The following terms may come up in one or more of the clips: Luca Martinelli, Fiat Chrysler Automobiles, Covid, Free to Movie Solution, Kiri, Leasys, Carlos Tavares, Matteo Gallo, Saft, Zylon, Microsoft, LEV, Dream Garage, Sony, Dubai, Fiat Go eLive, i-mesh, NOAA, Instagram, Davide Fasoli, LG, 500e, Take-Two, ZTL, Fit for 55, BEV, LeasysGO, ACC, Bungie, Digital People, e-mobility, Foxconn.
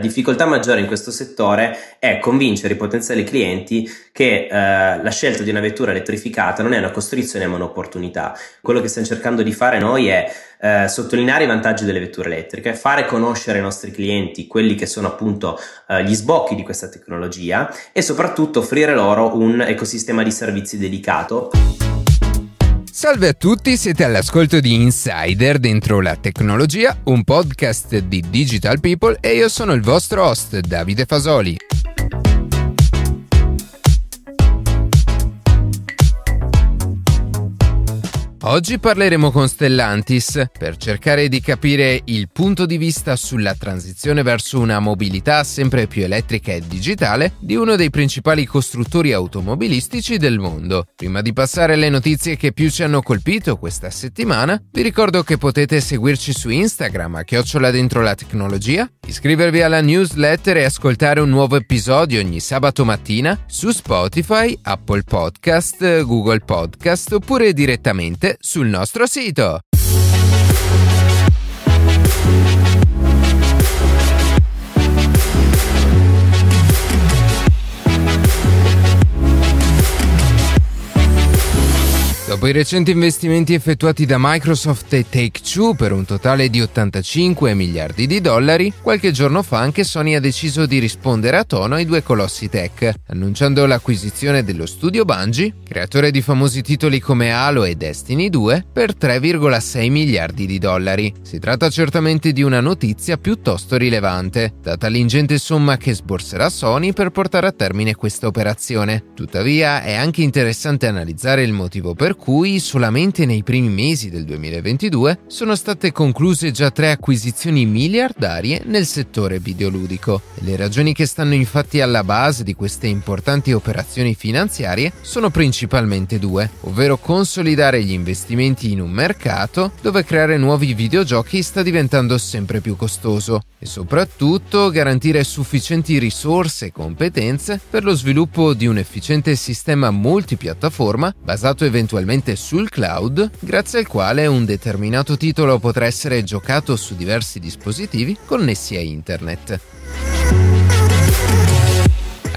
difficoltà maggiore in questo settore è convincere i potenziali clienti che la scelta di una vettura elettrificata non è una costrizione ma un'opportunità. Quello che stiamo cercando di fare noi è sottolineare i vantaggi delle vetture elettriche, fare conoscere ai nostri clienti quelli che sono appunto gli sbocchi di questa tecnologia e soprattutto offrire loro un ecosistema di servizi dedicato. Salve a tutti, siete all'ascolto di Insider dentro la tecnologia, un podcast di Digital People e io sono il vostro host Davide Fasoli. Oggi parleremo con Stellantis per cercare di capire il punto di vista sulla transizione verso una mobilità sempre più elettrica e digitale di uno dei principali costruttori automobilistici del mondo. Prima di passare alle notizie che più ci hanno colpito questa settimana, vi ricordo che potete seguirci su Instagram a @dentrolatecnologia, iscrivervi alla newsletter e ascoltare un nuovo episodio ogni sabato mattina su Spotify, Apple Podcast, Google Podcast oppure direttamente sul nostro sito. Dopo i recenti investimenti effettuati da Microsoft e Take-Two per un totale di $85 miliardi, qualche giorno fa anche Sony ha deciso di rispondere a tono ai due colossi tech, annunciando l'acquisizione dello studio Bungie, creatore di famosi titoli come Halo e Destiny 2, per $3,6 miliardi. Si tratta certamente di una notizia piuttosto rilevante, data l'ingente somma che sborserà Sony per portare a termine questa operazione. Tuttavia, è anche interessante analizzare il motivo per cui solamente nei primi mesi del 2022 sono state concluse già 3 acquisizioni miliardarie nel settore videoludico. Le ragioni che stanno infatti alla base di queste importanti operazioni finanziarie sono principalmente 2, ovvero consolidare gli investimenti in un mercato dove creare nuovi videogiochi sta diventando sempre più costoso e soprattutto garantire sufficienti risorse e competenze per lo sviluppo di un efficiente sistema multipiattaforma basato eventualmente sul cloud, grazie al quale un determinato titolo potrà essere giocato su diversi dispositivi connessi a internet.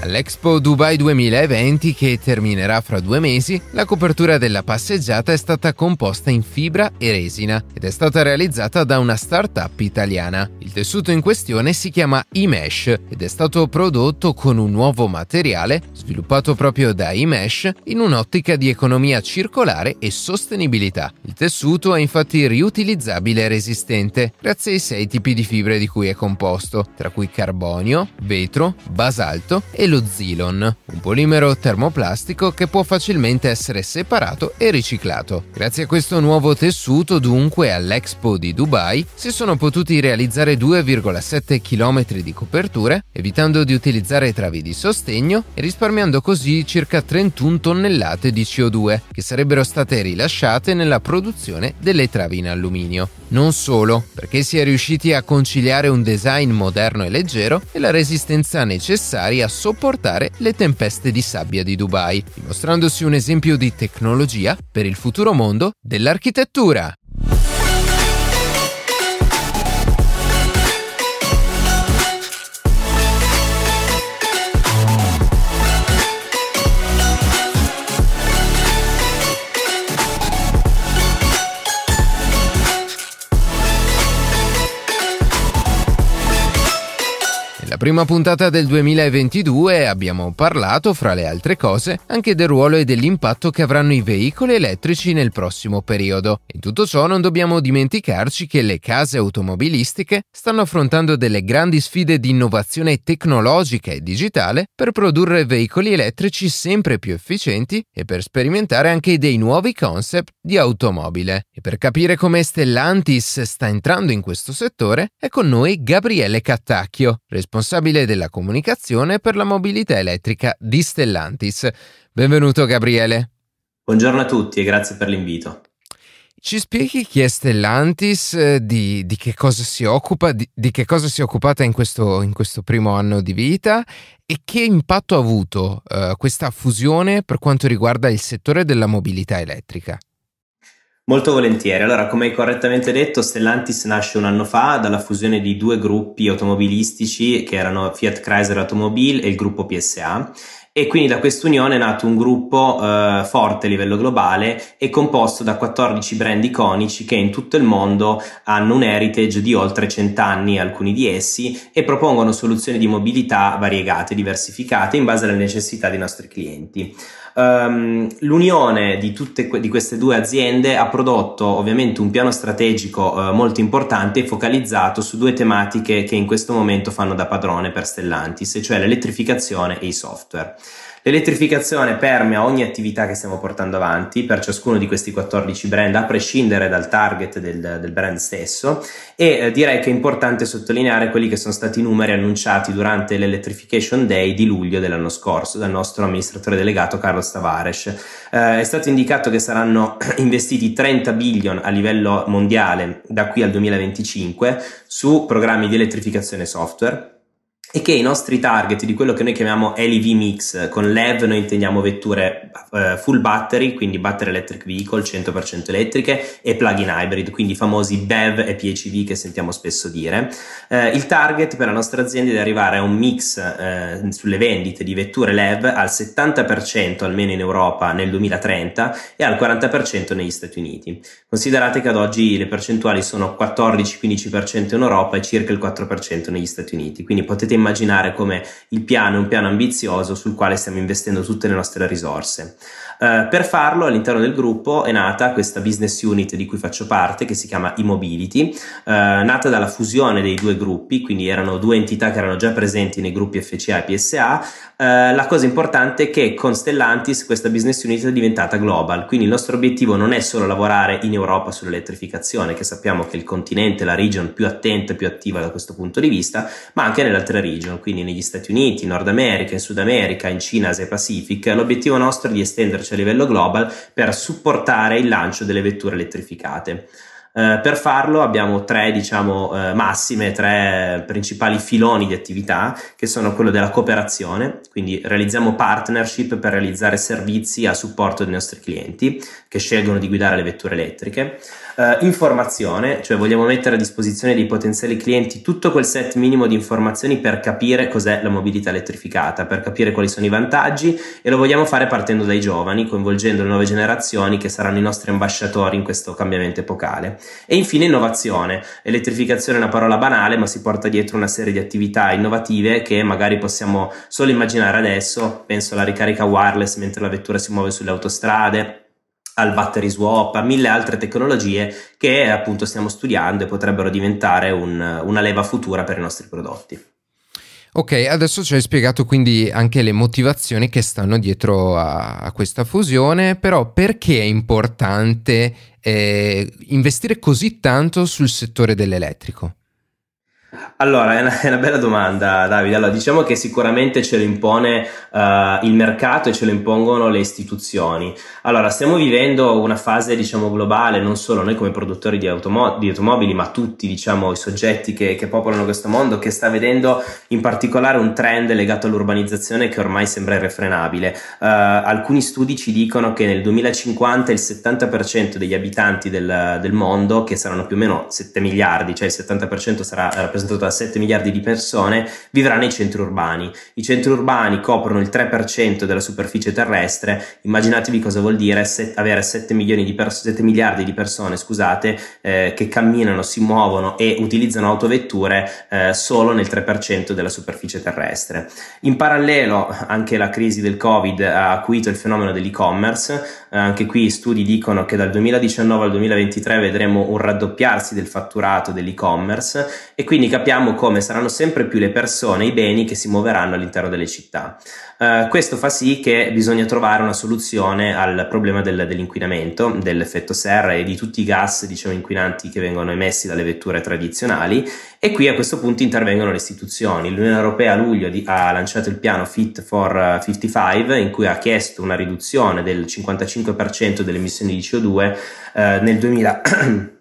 All'Expo Dubai 2020, che terminerà fra 2 mesi, la copertura della passeggiata è stata composta in fibra e resina ed è stata realizzata da una startup italiana. Il tessuto in questione si chiama i-mesh ed è stato prodotto con un nuovo materiale sviluppato proprio da i-mesh in un'ottica di economia circolare e sostenibilità. Il tessuto è infatti riutilizzabile e resistente grazie ai 6 tipi di fibre di cui è composto, tra cui carbonio, vetro, basalto e lo Zylon, un polimero termoplastico che può facilmente essere separato e riciclato. Grazie a questo nuovo tessuto, dunque, all'Expo di Dubai si sono potuti realizzare 2,7 km di coperture, evitando di utilizzare travi di sostegno e risparmiando così circa 31 tonnellate di CO2, che sarebbero state rilasciate nella produzione delle travi in alluminio. Non solo, perché si è riusciti a conciliare un design moderno e leggero e la resistenza necessaria a sopportare le tempeste di sabbia di Dubai, dimostrandosi un esempio di tecnologia per il futuro mondo dell'architettura. Prima puntata del 2022 abbiamo parlato, fra le altre cose, anche del ruolo e dell'impatto che avranno i veicoli elettrici nel prossimo periodo. In tutto ciò non dobbiamo dimenticarci che le case automobilistiche stanno affrontando delle grandi sfide di innovazione tecnologica e digitale per produrre veicoli elettrici sempre più efficienti e per sperimentare anche dei nuovi concept di automobile. E per capire come Stellantis sta entrando in questo settore è con noi Gabriele Cattacchio, responsabile della comunicazione per la mobilità elettrica di Stellantis. Benvenuto Gabriele. Buongiorno a tutti e grazie per l'invito. Ci spieghi chi è Stellantis, di che cosa si occupa, di che cosa si è occupata in questo primo anno di vita e che impatto ha avuto questa fusione per quanto riguarda il settore della mobilità elettrica? Molto volentieri. Allora, come hai correttamente detto, Stellantis nasce un anno fa dalla fusione di due gruppi automobilistici che erano Fiat Chrysler Automobiles e il gruppo PSA. E quindi da quest'unione è nato un gruppo forte a livello globale e composto da 14 brand iconici che in tutto il mondo hanno un heritage di oltre 100 anni, alcuni di essi, e propongono soluzioni di mobilità variegate, diversificate in base alle necessità dei nostri clienti. L'unione di tutte queste due aziende ha prodotto ovviamente un piano strategico molto importante e focalizzato su due tematiche che in questo momento fanno da padrone per Stellantis, cioè l'elettrificazione e i software. L'elettrificazione permea ogni attività che stiamo portando avanti per ciascuno di questi 14 brand, a prescindere dal target del brand stesso, e direi che è importante sottolineare quelli che sono stati i numeri annunciati durante l'Electrification Day di luglio dell'anno scorso dal nostro amministratore delegato Carlos Tavares. È stato indicato che saranno investiti 30 billion a livello mondiale da qui al 2025 su programmi di elettrificazione software, e che i nostri target di quello che noi chiamiamo LEV mix, con LEV noi intendiamo vetture full battery, quindi battery electric vehicle 100% elettriche, e plug-in hybrid, quindi i famosi BEV e PHEV che sentiamo spesso dire. Il target per la nostra azienda è di arrivare a un mix sulle vendite di vetture LEV al 70% almeno in Europa nel 2030 e al 40% negli Stati Uniti. Considerate che ad oggi le percentuali sono 14-15% in Europa e circa il 4% negli Stati Uniti, quindi potete immaginare come il piano è un piano ambizioso sul quale stiamo investendo tutte le nostre risorse. Per farlo all'interno del gruppo è nata questa business unit di cui faccio parte, che si chiama e-mobility, nata dalla fusione dei due gruppi, quindi erano due entità che erano già presenti nei gruppi FCA e PSA. La cosa importante è che con Stellantis questa business unit è diventata global, quindi il nostro obiettivo non è solo lavorare in Europa sull'elettrificazione, che sappiamo che è il continente, la region più attenta e più attiva da questo punto di vista, ma anche nelle altre region, quindi negli Stati Uniti, in Nord America, in Sud America, in Cina, Asia Pacific. L'obiettivo nostro è di estenderci a livello global per supportare il lancio delle vetture elettrificate. Per farlo abbiamo tre, massime, tre principali filoni di attività, che sono quello della cooperazione, quindi realizziamo partnership per realizzare servizi a supporto dei nostri clienti che scelgono di guidare le vetture elettriche. Informazione, cioè vogliamo mettere a disposizione dei potenziali clienti tutto quel set minimo di informazioni per capire cos'è la mobilità elettrificata, per capire quali sono i vantaggi, e lo vogliamo fare partendo dai giovani, coinvolgendo le nuove generazioni che saranno i nostri ambasciatori in questo cambiamento epocale. E infine innovazione. Elettrificazione è una parola banale, ma si porta dietro una serie di attività innovative che magari possiamo solo immaginare adesso. Penso alla ricarica wireless mentre la vettura si muove sulle autostrade, al battery swap, a mille altre tecnologie che appunto stiamo studiando e potrebbero diventare una leva futura per i nostri prodotti. Ok, adesso ci hai spiegato quindi anche le motivazioni che stanno dietro a questa fusione, però perché è importante investire così tanto sul settore dell'elettrico? Allora, è una bella domanda, Davide. Allora, diciamo che sicuramente ce lo impone il mercato e ce lo impongono le istituzioni. Allora, stiamo vivendo una fase, globale, non solo noi come produttori di automobili, ma tutti, i soggetti che popolano questo mondo, che sta vedendo in particolare un trend legato all'urbanizzazione che ormai sembra irrefrenabile. Alcuni studi ci dicono che nel 2050 il 70% degli abitanti del mondo, che saranno più o meno 7 miliardi, cioè il 70% sarà rappresentato da 7 miliardi di persone, vivrà nei centri urbani. I centri urbani coprono il 3% della superficie terrestre. Immaginatevi cosa vuol dire avere 7 miliardi di persone, che camminano, si muovono e utilizzano autovetture solo nel 3% della superficie terrestre. In parallelo anche la crisi del Covid ha acuito il fenomeno dell'e-commerce. Anche qui studi dicono che dal 2019 al 2023 vedremo un raddoppiarsi del fatturato dell'e-commerce, e quindi capiamo come saranno sempre più le persone, i beni che si muoveranno all'interno delle città. Questo fa sì che bisogna trovare una soluzione al problema dell'inquinamento, dell'effetto serra e di tutti i gas inquinanti che vengono emessi dalle vetture tradizionali, e qui a questo punto intervengono le istituzioni. L'Unione Europea a luglio ha lanciato il piano Fit for 55, in cui ha chiesto una riduzione del 55% delle emissioni di CO2 nel 2030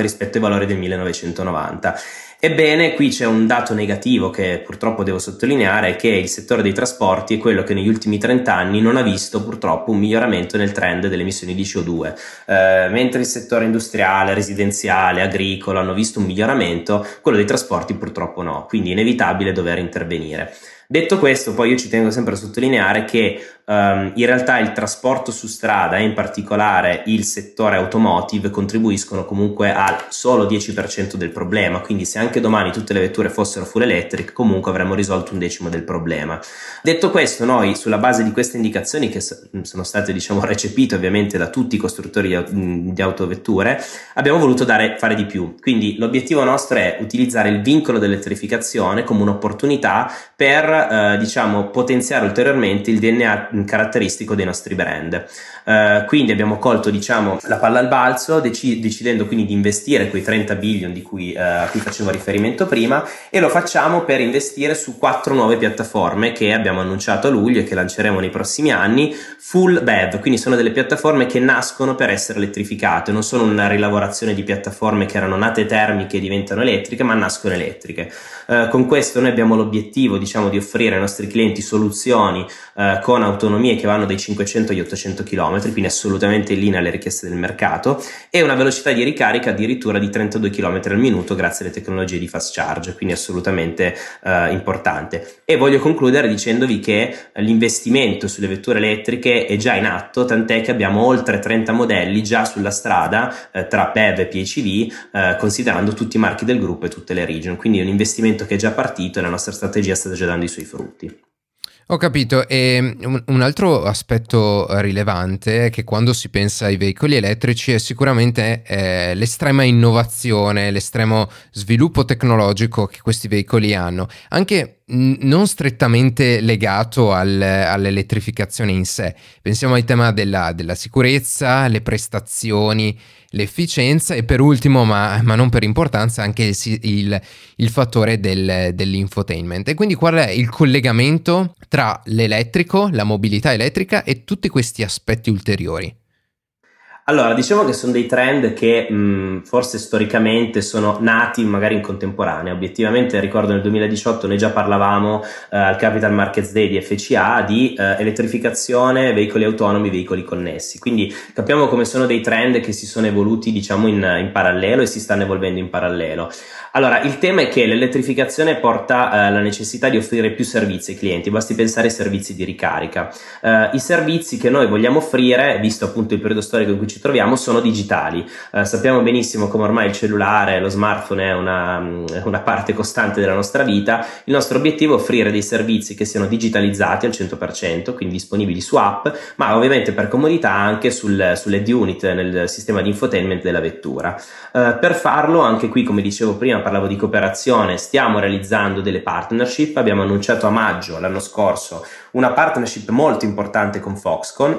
rispetto ai valori del 1990. Ebbene, qui c'è un dato negativo che purtroppo devo sottolineare, che il settore dei trasporti è quello che negli ultimi 30 anni non ha visto purtroppo un miglioramento nel trend delle emissioni di CO2, mentre il settore industriale, residenziale, agricolo hanno visto un miglioramento, quello dei trasporti purtroppo no, quindi è inevitabile dover intervenire. Detto questo, poi io ci tengo sempre a sottolineare che in realtà il trasporto su strada e in particolare il settore automotive contribuiscono comunque al solo 10% del problema, quindi se anche domani tutte le vetture fossero full electric comunque avremmo risolto un decimo del problema. Detto questo, noi sulla base di queste indicazioni che sono state recepite ovviamente da tutti i costruttori di autovetture, abbiamo voluto fare di più, quindi l'obiettivo nostro è utilizzare il vincolo dell'elettrificazione come un'opportunità per potenziare ulteriormente il DNA caratteristico dei nostri brand. Quindi abbiamo colto la palla al balzo, decidendo quindi di investire quei 30 billion a cui facevo riferimento prima, e lo facciamo per investire su 4 nuove piattaforme che abbiamo annunciato a luglio e che lanceremo nei prossimi anni, full BEV, quindi sono delle piattaforme che nascono per essere elettrificate, non sono una rilavorazione di piattaforme che erano nate termiche e diventano elettriche, ma nascono elettriche. Con questo noi abbiamo l'obiettivo di offrire ai nostri clienti soluzioni con autonomie che vanno dai 500 agli 800 km, quindi assolutamente in linea alle richieste del mercato, e una velocità di ricarica addirittura di 32 km al minuto grazie alle tecnologie di fast charge, quindi assolutamente importante. E voglio concludere dicendovi che l'investimento sulle vetture elettriche è già in atto, tant'è che abbiamo oltre 30 modelli già sulla strada tra BEV e PHEV, considerando tutti i marchi del gruppo e tutte le region, quindi è un investimento che è già partito e la nostra strategia sta già dando i suoi frutti. Ho capito, e un altro aspetto rilevante è che quando si pensa ai veicoli elettrici è sicuramente l'estrema innovazione, l'estremo sviluppo tecnologico che questi veicoli hanno, anche non strettamente legato all'elettrificazione in sé. Pensiamo al tema della sicurezza, le prestazioni, l'efficienza e per ultimo, ma non per importanza, anche il fattore dell'infotainment. E quindi qual è il collegamento tra l'elettrico, la mobilità elettrica e tutti questi aspetti ulteriori? Allora, diciamo che sono dei trend che forse storicamente sono nati magari in contemporanea. Obiettivamente ricordo nel 2018 noi già parlavamo al Capital Markets Day di FCA di elettrificazione, veicoli autonomi, veicoli connessi, quindi capiamo come sono dei trend che si sono evoluti in parallelo e si stanno evolvendo in parallelo. Allora, il tema è che l'elettrificazione porta alla necessità di offrire più servizi ai clienti, basti pensare ai servizi di ricarica. I servizi che noi vogliamo offrire, visto appunto il periodo storico in cui ci troviamo, sono digitali. Sappiamo benissimo come ormai il cellulare, lo smartphone è una parte costante della nostra vita. Il nostro obiettivo è offrire dei servizi che siano digitalizzati al 100%, quindi disponibili su app, ma ovviamente per comodità anche sull'head unit, nel sistema di infotainment della vettura. Per farlo, anche qui, come dicevo prima, parlavo di cooperazione, stiamo realizzando delle partnership. Abbiamo annunciato a maggio l'anno scorso una partnership molto importante con Foxconn,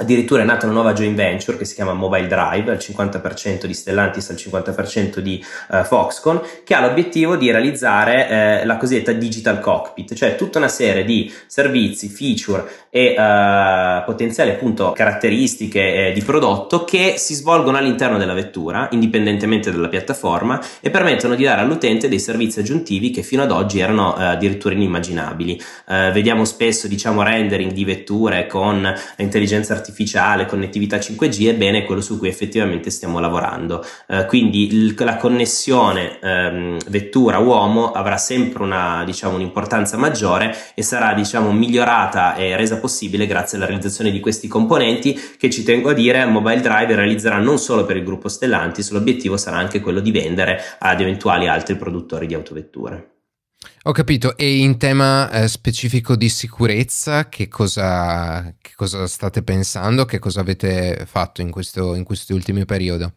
addirittura è nata una nuova joint venture che si chiama Mobile Drive, al 50% di Stellantis, al 50% di Foxconn, che ha l'obiettivo di realizzare la cosiddetta digital cockpit, cioè tutta una serie di servizi, feature e potenziali appunto caratteristiche di prodotto che si svolgono all'interno della vettura, indipendentemente dalla piattaforma, e permettono di dare all'utente dei servizi aggiuntivi che fino ad oggi erano addirittura inimmaginabili. Vediamo spesso rendering di vetture con intelligenza artificiale, connettività 5G, ebbene è quello su cui effettivamente stiamo lavorando. Quindi la connessione vettura-uomo avrà sempre un'importanza maggiore e sarà migliorata e resa possibile grazie alla realizzazione di questi componenti che, ci tengo a dire, Mobile Drive realizzerà non solo per il gruppo Stellantis, l'obiettivo sarà anche quello di vendere ad eventuali altri produttori di autovetture. Ho capito, e in tema specifico di sicurezza che cosa state pensando, che cosa avete fatto in questo ultimo periodo?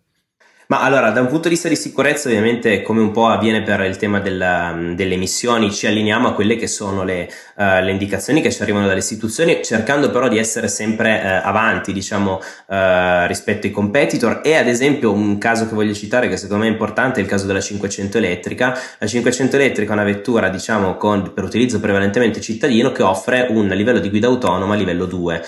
Ma allora, da un punto di vista di sicurezza, ovviamente, come un po' avviene per il tema delle emissioni, ci allineiamo a quelle che sono le indicazioni che ci arrivano dalle istituzioni, cercando però di essere sempre avanti, rispetto ai competitor. E ad esempio un caso che voglio citare, che secondo me è importante, è il caso della 500 elettrica. La 500 elettrica è una vettura per utilizzo prevalentemente cittadino che offre un livello di guida autonoma livello 2.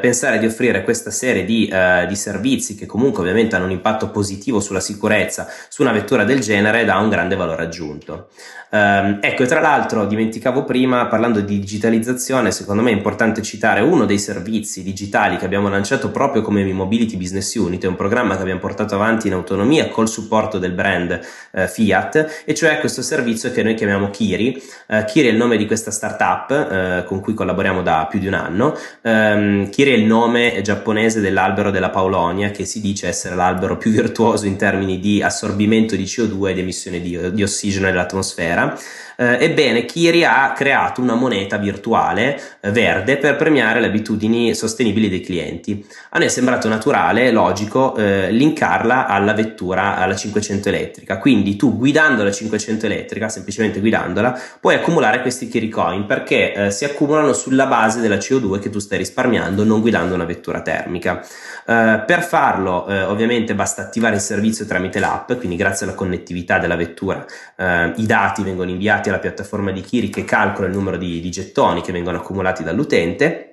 Pensare di offrire questa serie di servizi che comunque ovviamente hanno un impatto positivo positivo sulla sicurezza su una vettura del genere dà un grande valore aggiunto. Ecco, e tra l'altro dimenticavo prima, parlando di digitalizzazione, secondo me è importante citare uno dei servizi digitali che abbiamo lanciato proprio come Mobility Business Unit, è un programma che abbiamo portato avanti in autonomia col supporto del brand Fiat, e cioè questo servizio che noi chiamiamo Kiri. Kiri è il nome di questa startup con cui collaboriamo da più di un anno. Kiri è il nome giapponese dell'albero della Paulonia, che si dice essere l'albero più virtuoso in termini di assorbimento di CO2 ed emissione di ossigeno nell'atmosfera. Ebbene, Kiri ha creato una moneta virtuale verde per premiare le abitudini sostenibili dei clienti. A noi è sembrato naturale, logico, linkarla alla vettura, alla 500 elettrica. Quindi tu, guidando la 500 elettrica, semplicemente guidandola, puoi accumulare questi Kiri Coin, perché si accumulano sulla base della CO2 che tu stai risparmiando non guidando una vettura termica. Per farlo ovviamente basta attivare il servizio tramite l'app, quindi grazie alla connettività della vettura i dati vengono inviati alla piattaforma di Kiri, che calcola il numero di gettoni che vengono accumulati dall'utente.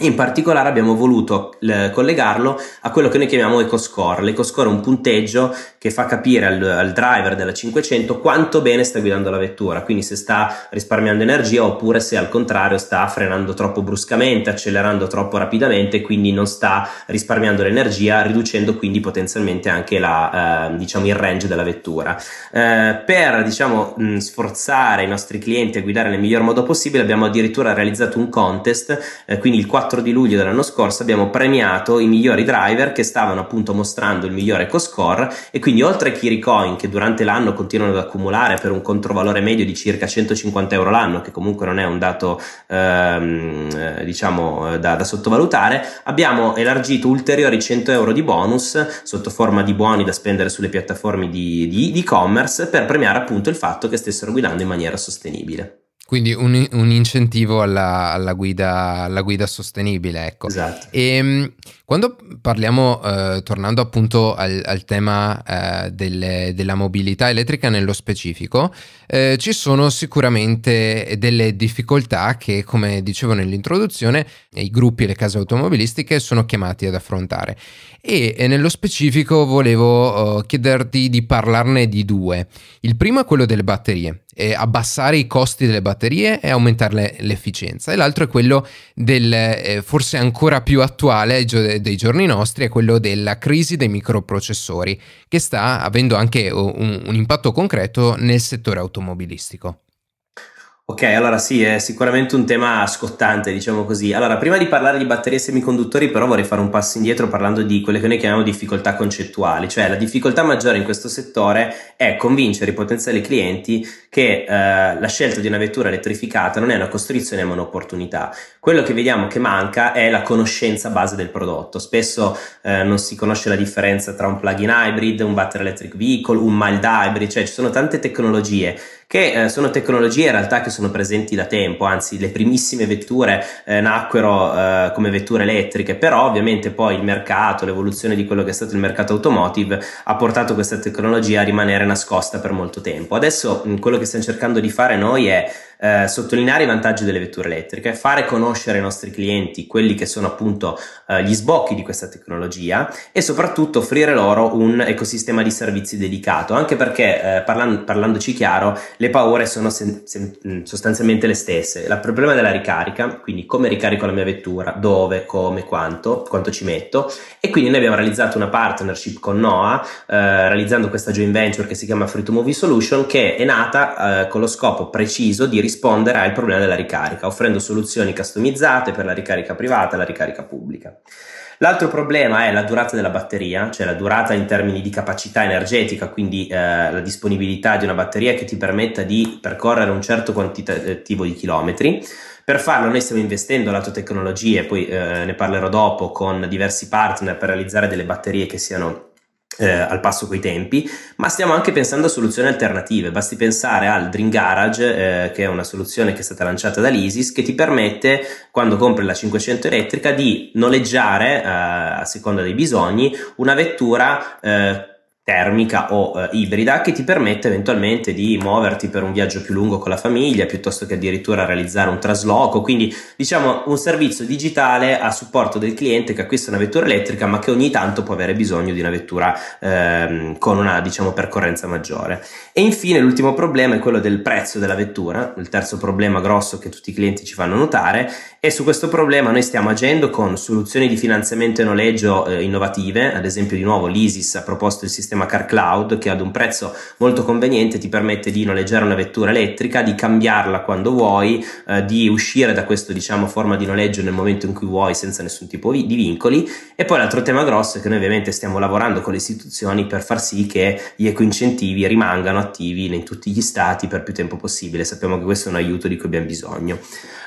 In particolare abbiamo voluto collegarlo a quello che noi chiamiamo EcoScore. L'EcoScore è un punteggio che fa capire al driver della 500 quanto bene sta guidando la vettura, quindi se sta risparmiando energia oppure se al contrario sta frenando troppo bruscamente, accelerando troppo rapidamente, quindi non sta risparmiando l'energia, riducendo quindi potenzialmente anche il range della vettura. Per sforzare i nostri clienti a guidare nel miglior modo possibile abbiamo addirittura realizzato un contest, quindi il 4 di luglio dell'anno scorso abbiamo premiato i migliori driver che stavano appunto mostrando il migliore EcoScore, e quindi oltre a Kiri Coin, che durante l'anno continuano ad accumulare per un controvalore medio di circa 150 euro l'anno, che comunque non è un dato da sottovalutare, abbiamo elargito ulteriori 100 euro di bonus sotto forma di buoni da spendere sulle piattaforme di e-commerce, per premiare appunto il fatto che stessero guidando in maniera sostenibile. Quindi un incentivo alla guida sostenibile, ecco. Esatto. E quando parliamo, tornando appunto al tema della mobilità elettrica nello specifico, ci sono sicuramente delle difficoltà che, come dicevo nell'introduzione, i gruppi e le case automobilistiche sono chiamati ad affrontare. E nello specifico volevo chiederti di parlarne di due. Il primo è quello delle batterie, abbassare i costi delle batterie e aumentare l'efficienza, e l'altro è quello forse ancora più attuale dei giorni nostri, è quello della crisi dei microprocessori, che sta avendo anche un impatto concreto nel settore automobilistico. Ok, allora sì, è sicuramente un tema scottante, diciamo così. Allora, prima di parlare di batterie e semiconduttori, però vorrei fare un passo indietro parlando di quelle che noi chiamiamo difficoltà concettuali, cioè la difficoltà maggiore in questo settore è convincere i potenziali clienti che la scelta di una vettura elettrificata non è una costrizione ma un'opportunità. Quello che vediamo che manca è la conoscenza base del prodotto. Spesso non si conosce la differenza tra un plug-in hybrid, un battery electric vehicle, un mild hybrid, cioè ci sono tante tecnologie che sono tecnologie in realtà che sono presenti da tempo, anzi le primissime vetture nacquero come vetture elettriche, però ovviamente poi il mercato, l'evoluzione di quello che è stato il mercato automotive ha portato questa tecnologia a rimanere nascosta per molto tempo. Adesso quello che stiamo cercando di fare noi è sottolineare i vantaggi delle vetture elettriche, fare conoscere ai nostri clienti quelli che sono appunto gli sbocchi di questa tecnologia, e soprattutto offrire loro un ecosistema di servizi dedicato, anche perché parlandoci chiaro, le paure sono sostanzialmente le stesse. Il problema della ricarica, quindi come ricarico la mia vettura, dove, come, quanto ci metto, e quindi noi abbiamo realizzato una partnership con NOAA realizzando questa joint venture che si chiama Free to Movie Solution, che è nata con lo scopo preciso di rispondere al problema della ricarica, offrendo soluzioni customizzate per la ricarica privata e la ricarica pubblica. L'altro problema è la durata della batteria, cioè la durata in termini di capacità energetica, quindi la disponibilità di una batteria che ti permetta di percorrere un certo quantitativo di chilometri. Per farlo noi stiamo investendo lato tecnologie, poi ne parlerò dopo, con diversi partner per realizzare delle batterie che siano al passo coi tempi, ma stiamo anche pensando a soluzioni alternative. Basti pensare al Dream Garage, che è una soluzione che è stata lanciata da Leasys, che ti permette, quando compri la 500 elettrica, di noleggiare a seconda dei bisogni una vettura termica o ibrida, che ti permette eventualmente di muoverti per un viaggio più lungo con la famiglia, piuttosto che addirittura realizzare un trasloco. Quindi diciamo un servizio digitale a supporto del cliente che acquista una vettura elettrica ma che ogni tanto può avere bisogno di una vettura con una, diciamo, percorrenza maggiore. E infine l'ultimo problema è quello del prezzo della vettura, il terzo problema grosso che tutti i clienti ci fanno notare, e su questo problema noi stiamo agendo con soluzioni di finanziamento e noleggio innovative. Ad esempio, di nuovo l'Isis ha proposto il sistema Car Cloud, che ad un prezzo molto conveniente ti permette di noleggiare una vettura elettrica, di cambiarla quando vuoi, di uscire da questo, diciamo, forma di noleggio nel momento in cui vuoi, senza nessun tipo di vincoli. E poi l'altro tema grosso è che noi ovviamente stiamo lavorando con le istituzioni per far sì che gli ecoincentivi rimangano attivi in tutti gli stati per più tempo possibile. Sappiamo che questo è un aiuto di cui abbiamo bisogno.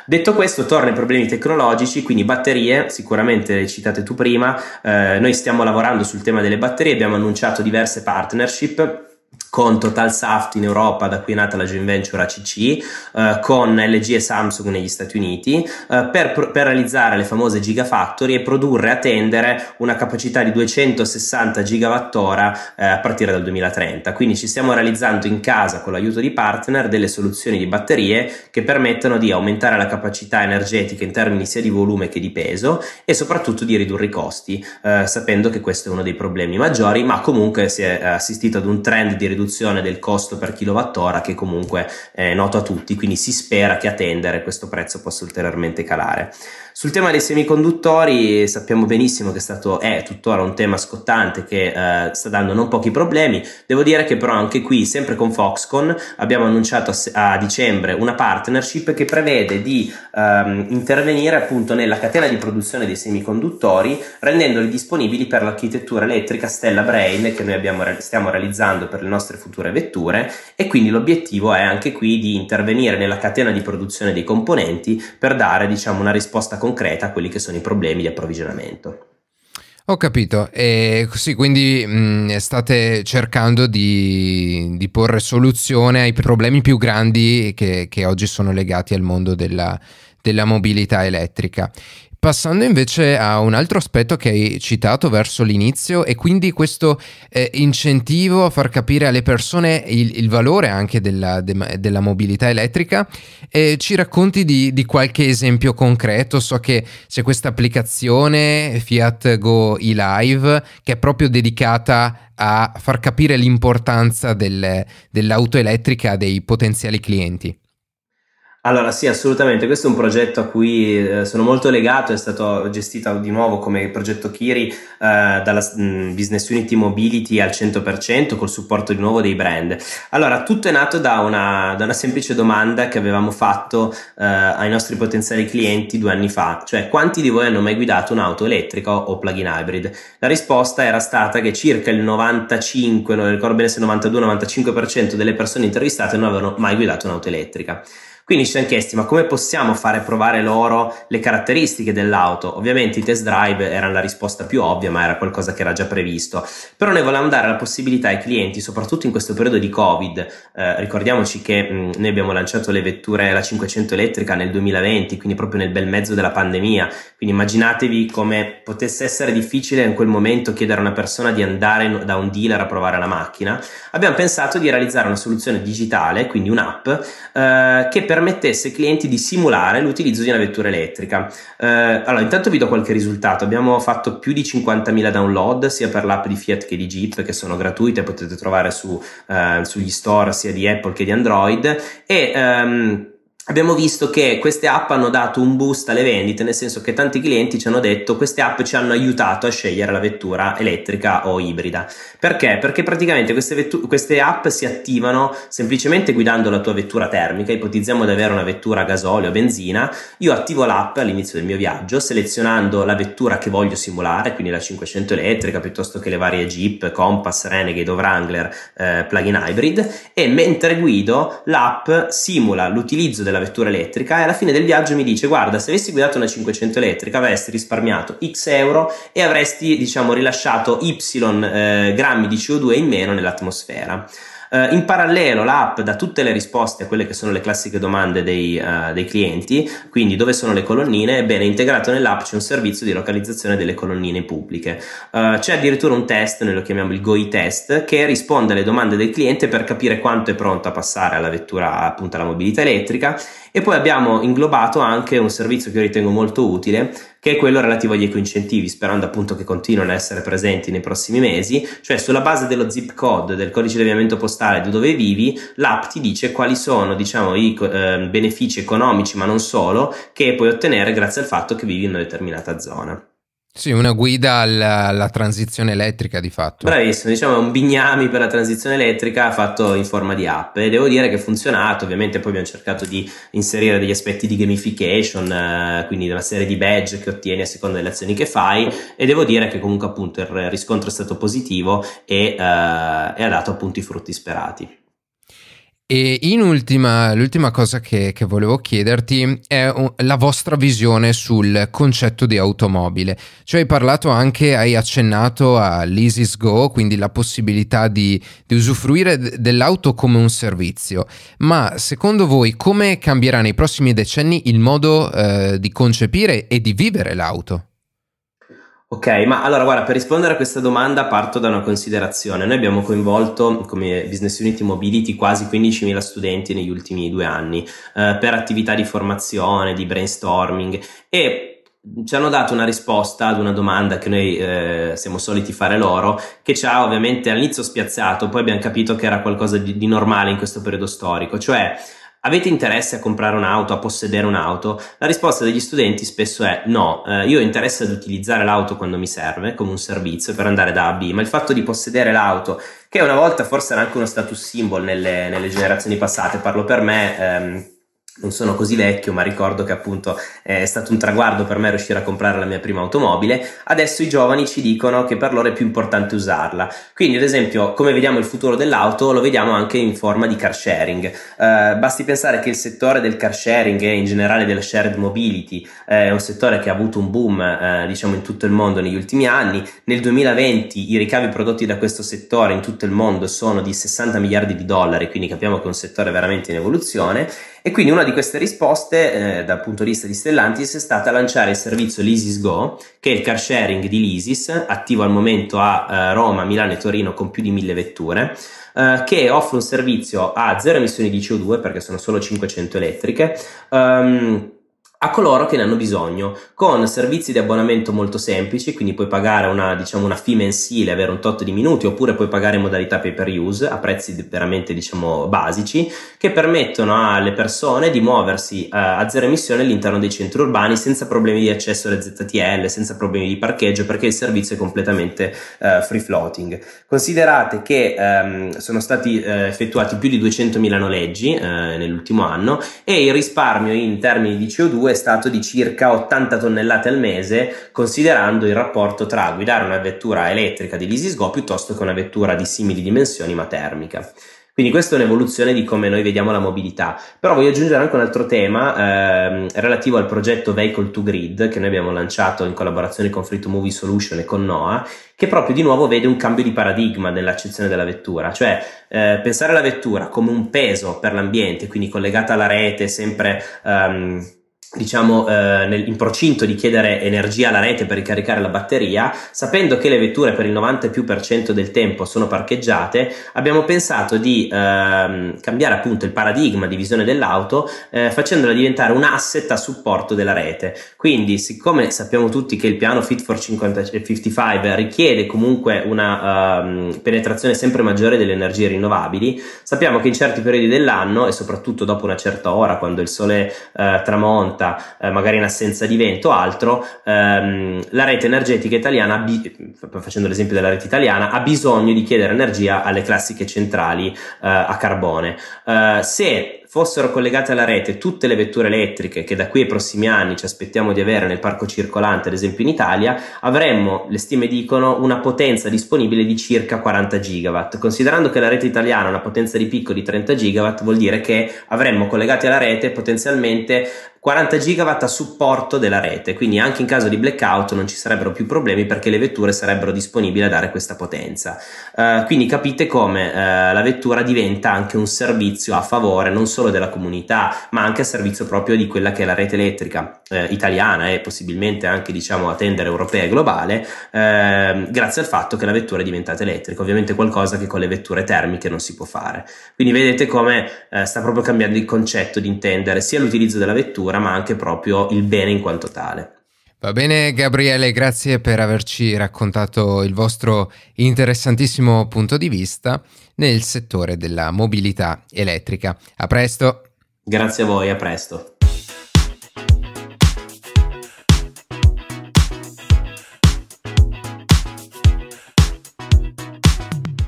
Detto questo, torno ai problemi tecnologici, quindi batterie, sicuramente le citate tu prima, noi stiamo lavorando sul tema delle batterie, abbiamo annunciato diverse partnership con Total Saft in Europa, da cui è nata la joint venture ACC, con LG e Samsung negli Stati Uniti, per realizzare le famose Gigafactory e produrre, attendere una capacità di 260 gigawattora a partire dal 2030. Quindi ci stiamo realizzando in casa, con l'aiuto di partner, delle soluzioni di batterie che permettono di aumentare la capacità energetica in termini sia di volume che di peso, e soprattutto di ridurre i costi, sapendo che questo è uno dei problemi maggiori, ma comunque si è assistito ad un trend di riduzione del costo per kilowattora che comunque è noto a tutti, quindi si spera che a tendere questo prezzo possa ulteriormente calare. Sul tema dei semiconduttori sappiamo benissimo che è tuttora un tema scottante che sta dando non pochi problemi. Devo dire che però anche qui, sempre con Foxconn, abbiamo annunciato a dicembre una partnership che prevede di intervenire appunto nella catena di produzione dei semiconduttori, rendendoli disponibili per l'architettura elettrica Stella Brain che noi stiamo realizzando per le nostre future vetture, e quindi l'obiettivo è anche qui di intervenire nella catena di produzione dei componenti per dare, diciamo, una risposta concreta a quelli che sono i problemi di approvvigionamento. Ho capito. E sì, quindi state cercando di porre soluzione ai problemi più grandi che oggi sono legati al mondo della mobilità elettrica. Passando invece a un altro aspetto che hai citato verso l'inizio, e quindi questo incentivo a far capire alle persone il valore anche della mobilità elettrica, ci racconti di qualche esempio concreto. So che c'è questa applicazione Fiat Go eLive che è proprio dedicata a far capire l'importanza dell'auto elettrica dei potenziali clienti. Allora sì, assolutamente, questo è un progetto a cui sono molto legato. È stato gestito di nuovo come progetto Kiri dalla Business Unity Mobility al 100% col supporto di nuovo dei brand. Allora, tutto è nato da una semplice domanda che avevamo fatto ai nostri potenziali clienti 2 anni fa, cioè: quanti di voi hanno mai guidato un'auto elettrica o plug-in hybrid? La risposta era stata che circa il 95, non ricordo bene se 92-95% delle persone intervistate non avevano mai guidato un'auto elettrica. Quindi ci siamo chiesti: ma come possiamo fare provare loro le caratteristiche dell'auto? Ovviamente i test drive erano la risposta più ovvia, ma era qualcosa che era già previsto. Però noi volevamo dare la possibilità ai clienti, soprattutto in questo periodo di Covid. Ricordiamoci che noi abbiamo lanciato le vetture, la 500 elettrica, nel 2020, quindi proprio nel bel mezzo della pandemia. Quindi immaginatevi come potesse essere difficile in quel momento chiedere a una persona di andare da un dealer a provare la macchina. Abbiamo pensato di realizzare una soluzione digitale, quindi un'app, che permettesse ai clienti di simulare l'utilizzo di una vettura elettrica. Allora, intanto vi do qualche risultato. Abbiamo fatto più di 50.000 download sia per l'app di Fiat che di Jeep, che sono gratuite, potete trovare sugli store sia di Apple che di Android, e abbiamo visto che queste app hanno dato un boost alle vendite, nel senso che tanti clienti ci hanno detto: queste app ci hanno aiutato a scegliere la vettura elettrica o ibrida. Perché? Perché praticamente queste app si attivano semplicemente guidando la tua vettura termica. Ipotizziamo di avere una vettura a gasolio o benzina, io attivo l'app all'inizio del mio viaggio selezionando la vettura che voglio simulare, quindi la 500 elettrica piuttosto che le varie Jeep, Compass, Renegade o Wrangler plug-in hybrid, e mentre guido l'app simula l'utilizzo della vettura elettrica, e alla fine del viaggio mi dice: guarda, se avessi guidato una 500 elettrica avresti risparmiato X euro e avresti, diciamo, rilasciato Y grammi di CO2 in meno nell'atmosfera. In parallelo l'app dà tutte le risposte a quelle che sono le classiche domande dei clienti, quindi dove sono le colonnine. Ebbene, integrato nell'app c'è un servizio di localizzazione delle colonnine pubbliche. C'è addirittura un test, noi lo chiamiamo il GOI test, che risponde alle domande del cliente per capire quanto è pronto a passare alla vettura, appunto alla mobilità elettrica. E poi abbiamo inglobato anche un servizio che io ritengo molto utile, che è quello relativo agli ecoincentivi, sperando appunto che continuino a essere presenti nei prossimi mesi. Cioè, sulla base dello zip code, del codice di avviamento postale di dove vivi, l'app ti dice quali sono, diciamo, i benefici economici, ma non solo, che puoi ottenere grazie al fatto che vivi in una determinata zona. Sì, una guida alla transizione elettrica di fatto. Bravissimo, diciamo è un bignami per la transizione elettrica fatto in forma di app, e devo dire che ha funzionato. Ovviamente poi abbiamo cercato di inserire degli aspetti di gamification, quindi una serie di badge che ottieni a seconda delle azioni che fai, e devo dire che comunque appunto il riscontro è stato positivo e ha dato appunto i frutti sperati. E in ultima, l'ultima cosa che volevo chiederti è la vostra visione sul concetto di automobile. Cioè, hai parlato anche, hai accennato a LeasysGO, quindi la possibilità di usufruire dell'auto come un servizio. Ma secondo voi come cambierà nei prossimi decenni il modo di concepire e di vivere l'auto? Ok, ma allora guarda, per rispondere a questa domanda parto da una considerazione. Noi abbiamo coinvolto come Business Unity Mobility quasi 15.000 studenti negli ultimi 2 anni per attività di formazione, di brainstorming, e ci hanno dato una risposta ad una domanda che noi siamo soliti fare loro, che ci ha ovviamente all'inizio spiazzato, poi abbiamo capito che era qualcosa di normale in questo periodo storico, cioè: avete interesse a comprare un'auto, a possedere un'auto? La risposta degli studenti spesso è no, io ho interesse ad utilizzare l'auto quando mi serve, come un servizio per andare da A a B, ma il fatto di possedere l'auto, che una volta forse era anche uno status symbol nelle generazioni passate, parlo per me, non sono così vecchio, ma ricordo che appunto è stato un traguardo per me riuscire a comprare la mia prima automobile. Adesso i giovani ci dicono che per loro è più importante usarla. Quindi, ad esempio, come vediamo il futuro dell'auto, lo vediamo anche in forma di car sharing. Basti pensare che il settore del car sharing e in generale della shared mobility è un settore che ha avuto un boom diciamo in tutto il mondo negli ultimi anni. Nel 2020 i ricavi prodotti da questo settore in tutto il mondo sono di $60 miliardi, quindi capiamo che è un settore veramente in evoluzione. E quindi una di queste risposte dal punto di vista di Stellantis è stata lanciare il servizio LeasysGO, che è il car sharing di Leasys, attivo al momento a Roma, Milano e Torino con più di 1000 vetture, che offre un servizio a zero emissioni di CO2, perché sono solo 500 elettriche, a coloro che ne hanno bisogno, con servizi di abbonamento molto semplici, quindi puoi pagare una fee mensile, avere un tot di minuti, oppure puoi pagare in modalità pay per use a prezzi veramente basici, che permettono alle persone di muoversi a zero emissione all'interno dei centri urbani senza problemi di accesso alle ZTL, senza problemi di parcheggio, perché il servizio è completamente free floating. Considerate che sono stati effettuati più di 200.000 noleggi nell'ultimo anno, e il risparmio in termini di CO2 è stato di circa 80 tonnellate al mese, considerando il rapporto tra guidare una vettura elettrica di LeasysGO piuttosto che una vettura di simili dimensioni ma termica. Quindi questa è un'evoluzione di come noi vediamo la mobilità. Però voglio aggiungere anche un altro tema relativo al progetto Vehicle to Grid, che noi abbiamo lanciato in collaborazione con Free to Movie Solution e con Noah, che proprio di nuovo vede un cambio di paradigma nell'accezione della vettura. Cioè pensare alla vettura come un peso per l'ambiente, quindi collegata alla rete, sempre in procinto di chiedere energia alla rete per ricaricare la batteria, sapendo che le vetture per il 90% e più del tempo sono parcheggiate, abbiamo pensato di cambiare appunto il paradigma di visione dell'auto, facendola diventare un asset a supporto della rete. Quindi, siccome sappiamo tutti che il piano Fit for 55 richiede comunque una penetrazione sempre maggiore delle energie rinnovabili, sappiamo che in certi periodi dell'anno, e soprattutto dopo una certa ora, quando il sole tramonta, magari in assenza di vento o altro, la rete energetica italiana, facendo l'esempio della rete italiana, ha bisogno di chiedere energia alle classiche centrali a carbone. Se fossero collegate alla rete tutte le vetture elettriche che da qui ai prossimi anni ci aspettiamo di avere nel parco circolante, ad esempio in Italia, avremmo, le stime dicono, una potenza disponibile di circa 40 gigawatt. Considerando che la rete italiana ha una potenza di picco di 30 gigawatt, vuol dire che avremmo collegati alla rete potenzialmente 40 gigawatt a supporto della rete, quindi anche in caso di blackout non ci sarebbero più problemi perché le vetture sarebbero disponibili a dare questa potenza. Quindi capite come la vettura diventa anche un servizio a favore non solo della comunità, ma anche a servizio proprio di quella che è la rete elettrica italiana e possibilmente anche, diciamo, a tendere europea e globale, grazie al fatto che la vettura è diventata elettrica, ovviamente qualcosa che con le vetture termiche non si può fare. Quindi vedete come sta proprio cambiando il concetto di intendere sia l'utilizzo della vettura ma anche proprio il bene in quanto tale. Va bene Gabriele, grazie per averci raccontato il vostro interessantissimo punto di vista nel settore della mobilità elettrica. A presto. Grazie a voi, a presto.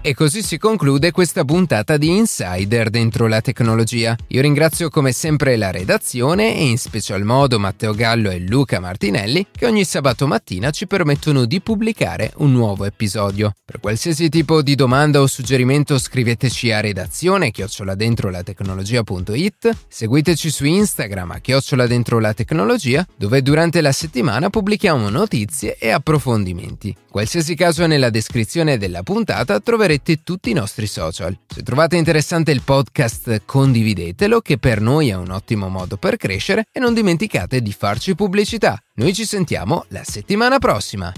E così si conclude questa puntata di Insider dentro la tecnologia. Io ringrazio come sempre la redazione e in special modo Matteo Gallo e Luca Martinelli che ogni sabato mattina ci permettono di pubblicare un nuovo episodio. Per qualsiasi tipo di domanda o suggerimento scriveteci a redazione@dentrolatecnologia.it, seguiteci su Instagram a @dentrolatecnologia dove durante la settimana pubblichiamo notizie e approfondimenti. In qualsiasi caso nella descrizione della puntata troverete tutti i nostri social. Se trovate interessante il podcast condividetelo, che per noi è un ottimo modo per crescere, e non dimenticate di farci pubblicità. Noi ci sentiamo la settimana prossima.